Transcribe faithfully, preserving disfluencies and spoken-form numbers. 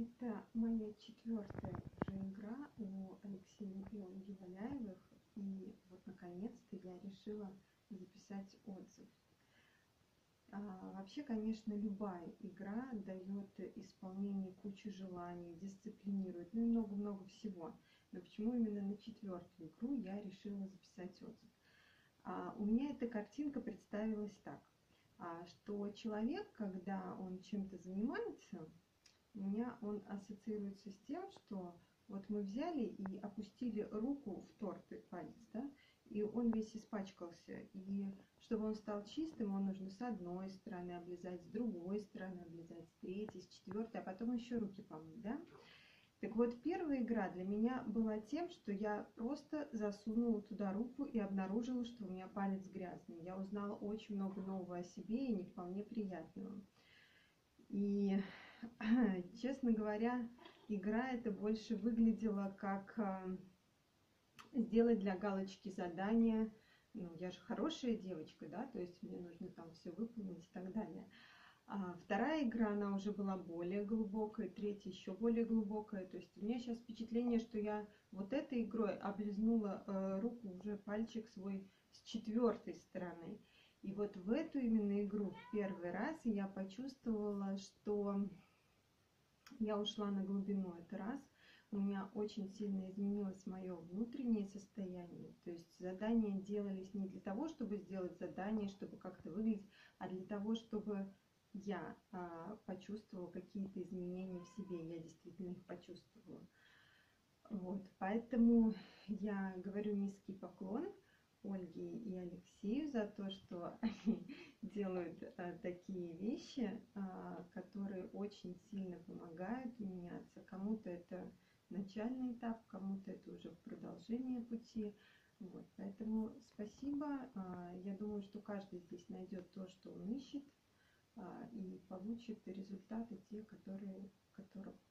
Это моя четвертая уже игра у Алексея и Ольги Валяевых. И вот наконец-то я решила записать отзыв. А, вообще, конечно, любая игра дает исполнение кучу желаний, дисциплинирует, ну и много-много всего. Но почему именно на четвертую игру я решила записать отзыв? А, у меня эта картинка представилась так, а, что человек, когда он чем-то занимается, у меня он ассоциируется с тем, что вот мы взяли и опустили руку в торт, палец, да, и он весь испачкался. И чтобы он стал чистым, его нужно с одной стороны облизать, с другой стороны облизать, с третьей, с четвертой, а потом еще руки помыть, да. Так вот, первая игра для меня была тем, что я просто засунула туда руку и обнаружила, что у меня палец грязный. Я узнала очень много нового о себе и не вполне приятного. И, честно говоря, игра это больше выглядела как сделать для галочки задание. Ну, я же хорошая девочка, да, то есть мне нужно там все выполнить и так далее. А вторая игра, она уже была более глубокая, третья еще более глубокая. То есть у меня сейчас впечатление, что я вот этой игрой облизнула э, руку, уже пальчик свой с четвертой стороны. И вот в эту именно игру в первый раз я почувствовала, что я ушла на глубину. Это раз. У меня очень сильно изменилось мое внутреннее состояние. То есть задания делались не для того, чтобы сделать задание, чтобы как-то выглядеть, а для того, чтобы я а, почувствовала какие-то изменения в себе. Я действительно их почувствовала. Вот. Поэтому я говорю низкий поклон Ольге и Алексею за то, что они делают а, такие вещи, а, которые очень сильно помогают меняться. Кому-то это начальный этап, кому-то это уже продолжение пути. Вот. Поэтому спасибо. А, я думаю, что каждый здесь найдет то, что он ищет, а, и получит результаты те, которые, которых